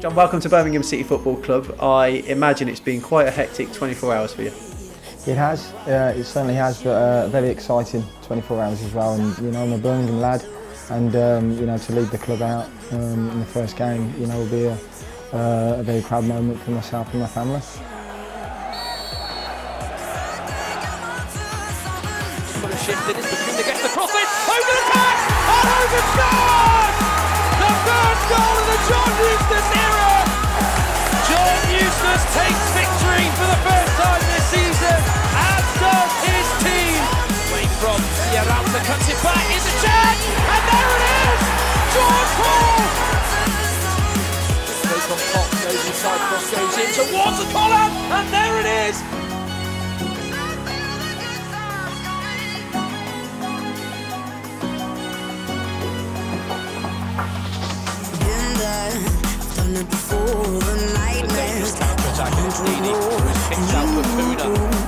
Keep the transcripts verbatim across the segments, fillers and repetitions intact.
John, welcome to Birmingham City Football Club. I imagine it's been quite a hectic twenty-four hours for you. It has, uh, it certainly has, but uh, very exciting twenty-four hours as well. And you know, I'm a Birmingham lad, and um, you know, to lead the club out um, in the first game, you know, will be a, uh, a very proud moment for myself and my family. Shifted, it's between the gets the cross in, Hogan attacks, and Hogan scores! The first goal of the John Eustace era! John Eustace takes victory for the first time this season, as does his team! Playing from Sierra Alta, cuts it back, is a chance, and there it is! George Hall! Goes on top, goes inside, cross goes in towards the collar, and there it is!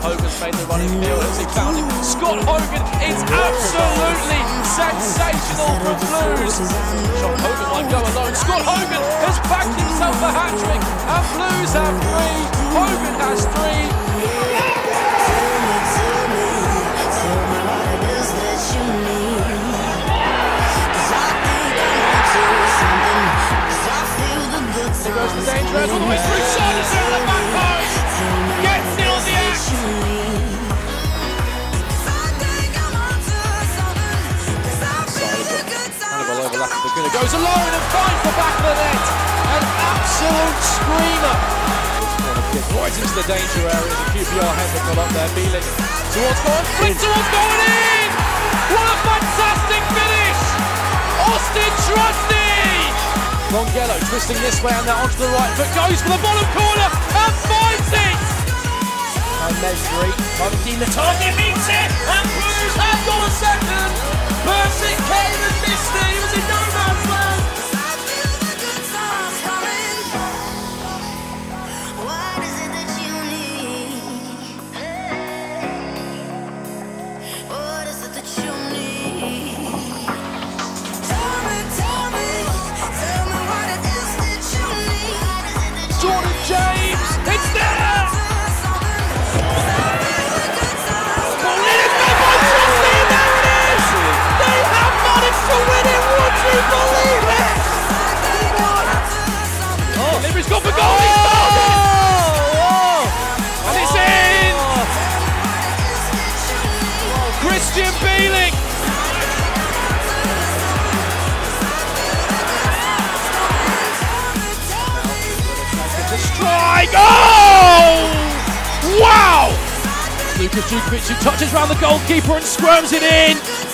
Hogan's made the running field as he found him. Scott Hogan is absolutely sensational for Blues. John Hogan might go alone. Scott Hogan has backed himself a hat-trick and Blues have three. Hogan has three. He goes for dangerous, all the way through, shot is through the back post! Gets it on the axe! Kind of all over that, but Laguna goes alone and finds the back of the net! An absolute screamer! Right into the danger area, the Q P R hasn't got up there, Beeling towards goal, flick towards goal and in! What a fantastic finish! Austin Trusty! Longello twisting this way and now onto the right foot, goes for the bottom corner and finds it! And then three, Monty the target meets it and Blues have got a second! Percy came and missed it, he was in no man's land! Luka Djukic, who touches round the goalkeeper and squirms it in.